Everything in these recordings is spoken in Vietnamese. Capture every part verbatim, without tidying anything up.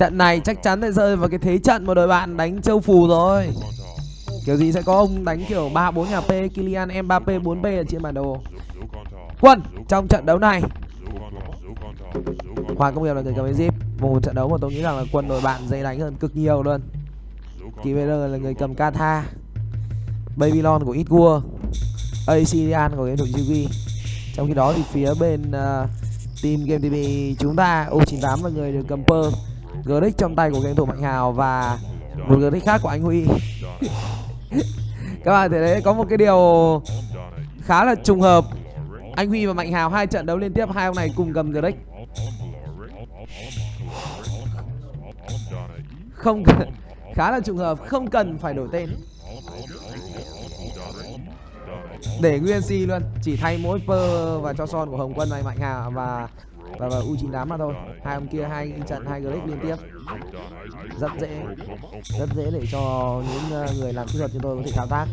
Trận này chắc chắn sẽ rơi vào cái thế trận mà đội bạn đánh châu phù rồi. Kiểu gì sẽ có ông đánh kiểu ba bốn nhà P, Kylian Mbappe bốn B ở trên bản đồ. Quân trong trận đấu này, Hoàng Công Nghiệp là người cầm Aegis. Một trận đấu mà tôi nghĩ rằng là Quân đội bạn dễ đánh hơn cực nhiều luôn. Kỳ bê en là người cầm Kata, Babylon của It'sWar, Aegis của cái đội Yugi. Trong khi đó thì phía bên uh, Team Game tê vê chúng ta, U chín tám là người được cầm Pearl, Grix trong tay của game thủ Mạnh Hào và một Grix khác của anh Huy. Các bạn thấy đấy, có một cái điều khá là trùng hợp. Anh Huy và Mạnh Hào hai trận đấu liên tiếp, hai ông này cùng cầm Grix. Không cần, khá là trùng hợp, không cần phải đổi tên. Để nguyên si luôn, chỉ thay mỗi Pearl và cho son của Hồng Quân này, Mạnh Hào và và, và U chín tám mà thôi. Hai ông kia hai trận hai Grix liên tiếp. Rất dễ, rất dễ để cho những người làm kỹ thuật chúng tôi có thể thao tác.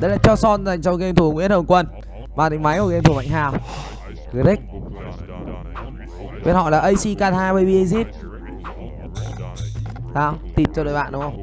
Đây là cho son dành cho game thủ Nguyễn Hồng Quân. Và tính máy của game thủ Mạnh Hào, Grix. Bên họ là a xê ca hai Baby Aegis. Sao? Tịt cho đội bạn đúng không?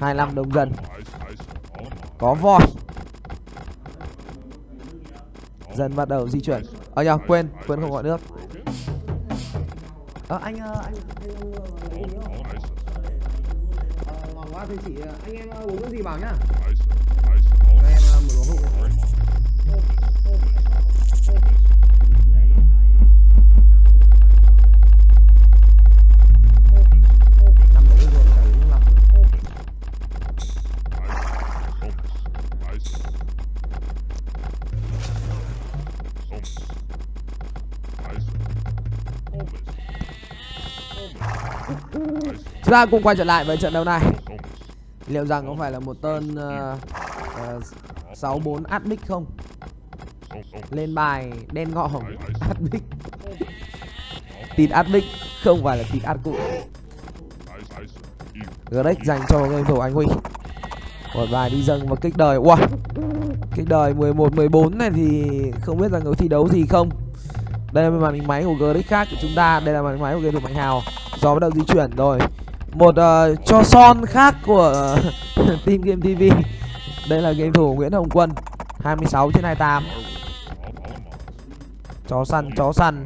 hai mươi lăm đồng dần có voi. Dần bắt đầu di chuyển. Ờ nhờ, quên, quên không gọi nước. Ờ anh, anh, anh quá thì chị, anh em uống cái gì bảo nhá. Anh em một uống không? Chúng ta cùng quay trở lại với trận đấu này. Liệu rằng có phải là một tên sáu bốn uh, uh, Admic không? Lên bài đen ngọ hồng Admic. Tịt Admic không phải là tịt ad cụ. Grix dành cho game thủ anh Huy. Một bài đi dâng và kích đời. Wow. Cái đời mười một mười bốn này thì không biết rằng có thi đấu gì không. Đây là màn hình máy của G X khác của chúng ta. Đây là màn hình máy của game thủ Mạnh Hào. Gió bắt đầu di chuyển rồi. Một uh, cho son khác của uh, Team Game ti vi. Đây là game thủ Nguyễn Hồng Quân, hai mươi sáu trên hai mươi tám. Chó săn, chó săn.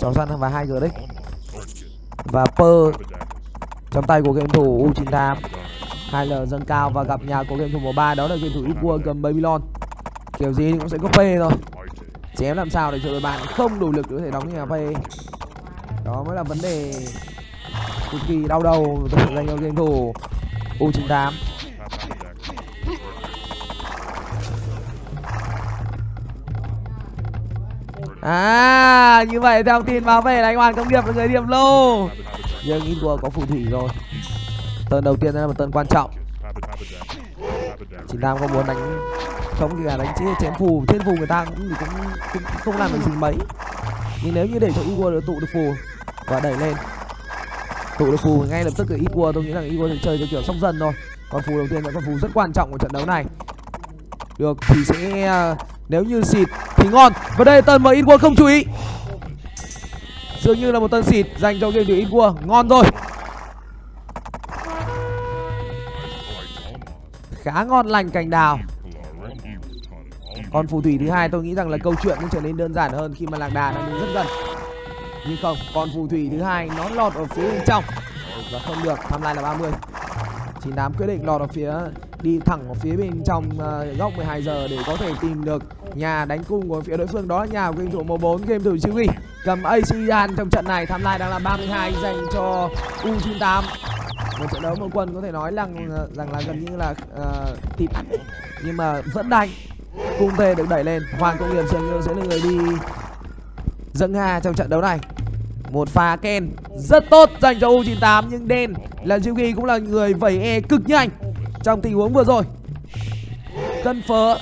Chó săn và hai G X. Và Per trong tay của game thủ U chín tám. hai lờ dâng cao và gặp nhà của game thủ một ba. Đó là game thủ It'sWar cầm Babylon. Kiểu gì thì cũng sẽ có P thôi. Chém làm sao để cho đội bạn không đủ lực để có thể đóng nhà P. Đó mới là vấn đề cực kỳ đau đầu dành cho game thủ U chín tám. À, như vậy theo tin báo về là anh Hoàng Công Nghiệp là người điểm lô. Nhưng It'sWar có phù thủy rồi. Tơn đầu tiên là một tơn quan trọng. Chỉ Nam có muốn đánh không thì cả đánh chém phù trên phù người ta cũng cũng, cũng không làm được gì mấy. Nhưng nếu như để cho It'sWar được tụ được phù và đẩy lên, tụ được phù ngay lập tức từ It'sWar, tôi nghĩ rằng It'sWar sẽ chơi theo kiểu song dần thôi. Còn phù đầu tiên là con phù rất quan trọng của trận đấu này. Được thì sẽ nếu như xịt thì ngon. Và đây tơn mà It'sWar không chú ý. Dường như là một tơn xịt dành cho game thủ It'sWar. Ngon rồi. Khá ngon lành cành đào. Còn phù thủy thứ hai tôi nghĩ rằng là câu chuyện cũng trở nên đơn giản hơn khi mà lạc đà đang đứng rất gần. Nhưng không, còn phù thủy thứ hai nó lọt ở phía bên trong và không được, tham lai là ba mươi. chín tám quyết định lọt ở phía, đi thẳng ở phía bên trong uh, góc mười hai giờ để có thể tìm được nhà đánh cung của phía đối phương. Đó là nhà của game thủ một bốn, game thủ Yugi cầm Aegis trong trận này. Tham lai đang là ba mươi hai dành cho U chín tám. Một trận đấu một quân có thể nói rằng rằng là gần như là uh, thịt ăn, nhưng mà vẫn đánh. Cung Tê được đẩy lên. Hoàng Công Nghiệp dường như sẽ là người đi dâng hà trong trận đấu này. Một pha Ken rất tốt dành cho U chín tám, nhưng đen là Yugi cũng là người vẩy E cực nhanh trong tình huống vừa rồi. Cân phở.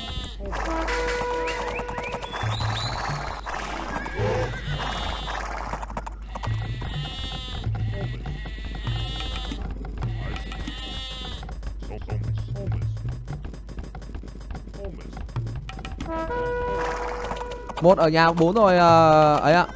Một ở nhà bốn rồi uh, ấy ạ.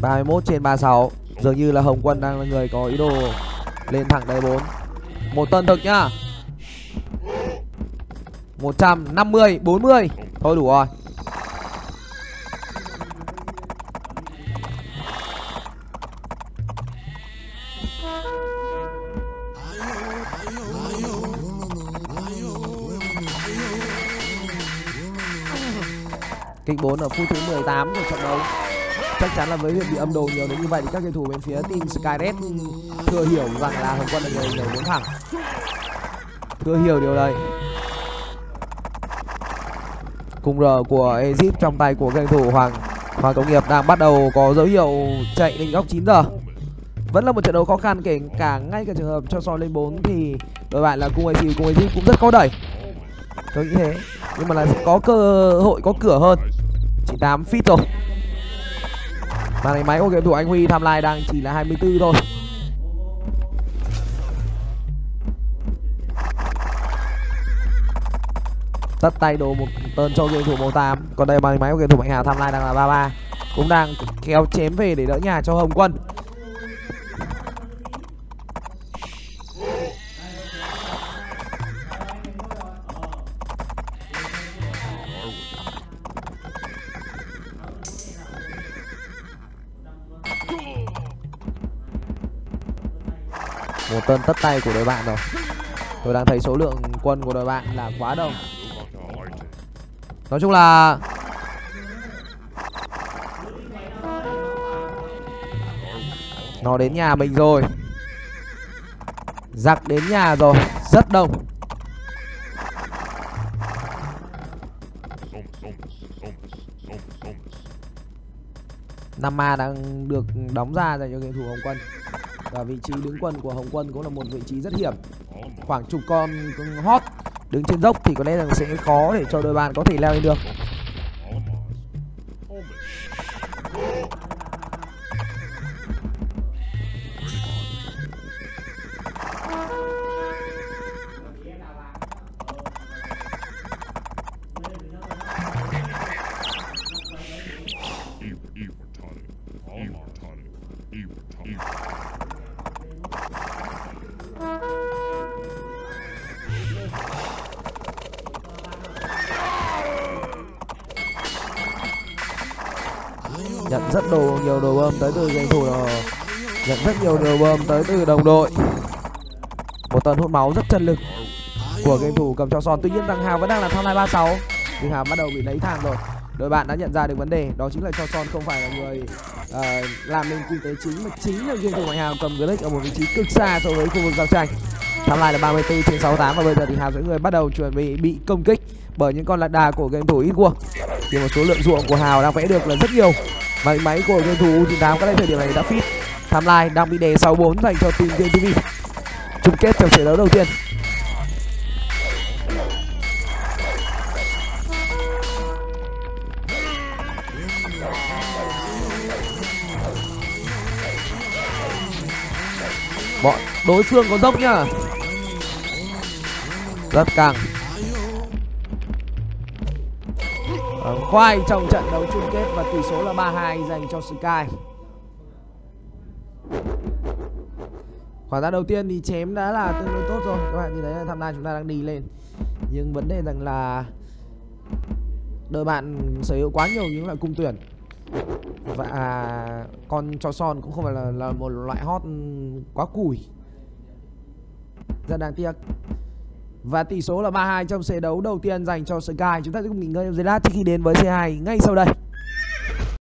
ba mươi mốt trên ba mươi sáu. Dường như là Hồng Quân đang là người có ý đồ lên thẳng đây bốn. Một tân thực nhá. một trăm năm mươi, bốn mươi. Thôi đủ rồi. Kịch bốn ở phút thứ mười tám của trận đấu. Chắc chắn là với việc bị âm đồ nhiều đến như vậy thì các cầu thủ bên phía Team Skyred thừa hiểu rằng là Hồng Quân là người nhảy bốn thẳng. Thừa hiểu điều đấy. Cung R của Aegis trong tay của cầu thủ Hoàng Hoàng Công Nghiệp đang bắt đầu có dấu hiệu chạy lên góc chín giờ. Vẫn là một trận đấu khó khăn, kể cả ngay cả trường hợp cho soi lên bốn thì đội bạn là cung Aegis cung Aegis cũng rất khó đẩy. Tôi nghĩ thế, nhưng mà là sẽ có cơ hội có cửa hơn. chín tám fit rồi. Màn hình máy của game thủ Anh Huy, tham lai đang chỉ là hai mươi tư thôi. Tất tay đồ một tên cho game thủ một tám. Còn đây màn hình máy của game thủ Mạnh Hào, tham lai đang là ba mươi ba. Cũng đang kéo chém về để đỡ nhà cho Hồng Quân. Một tên tất tay của đội bạn rồi. Tôi đang thấy số lượng quân của đội bạn là quá đông. Nói chung là nó đến nhà mình rồi. Giặc đến nhà rồi. Rất đông. năm A đang được đóng ra dành cho game thủ Hồng Quân. Và vị trí đứng quân của Hồng Quân cũng là một vị trí rất hiểm. Khoảng chục con hot đứng trên dốc thì có lẽ rằng sẽ khó để cho đội bạn có thể leo lên được. Nhận rất đồ nhiều đồ bơm tới từ danh thủ đó. Nhận rất nhiều đồ bơm tới từ đồng đội. Một tuần hút máu rất chân lực của game thủ cầm cho son. Tuy nhiên rằng Hào vẫn đang là tham lai ba sáu, nhưng Hào bắt đầu bị lấy thang rồi. Đội bạn đã nhận ra được vấn đề, đó chính là cho son không phải là người uh, làm nên kinh tế chính, mà chính là game thủ Mạnh Hào cầm click ở một vị trí cực xa so với khu vực giao tranh. Tham lai là ba mươi tư trên sáu mươi tám và bây giờ thì Hào sẽ người bắt đầu chuẩn bị bị công kích bởi những con lạc đà của game thủ It'sWar. Nhưng một số lượng ruộng của Hào đang vẽ được là rất nhiều. Máy máy của game thủ u chín tám các thời điểm này đã fit. Tham lai đang bị đề sáu bốn dành cho Team Game ti vi. Chung kết trong trận đấu đầu tiên. Bọn đối phương có dốc nhá. Rất căng. Khoai trong trận đấu chung kết và tỷ số là ba hai dành cho Sky. Khoảng ra đầu tiên thì chém đã là tương đối tốt rồi. Các bạn nhìn thấy là tham gia chúng ta đang đi lên. Nhưng vấn đề rằng là đội bạn sở hữu quá nhiều những loại cung tuyển. Và con chó son cũng không phải là, là một loại hot quá củi. Rất đáng tiếc. Và tỷ số là ba hai trong trận đấu đầu tiên dành cho Sky. Chúng ta sẽ cùng nghỉ ngơi trong giây lát trước khi đến với xê hai ngay sau đây.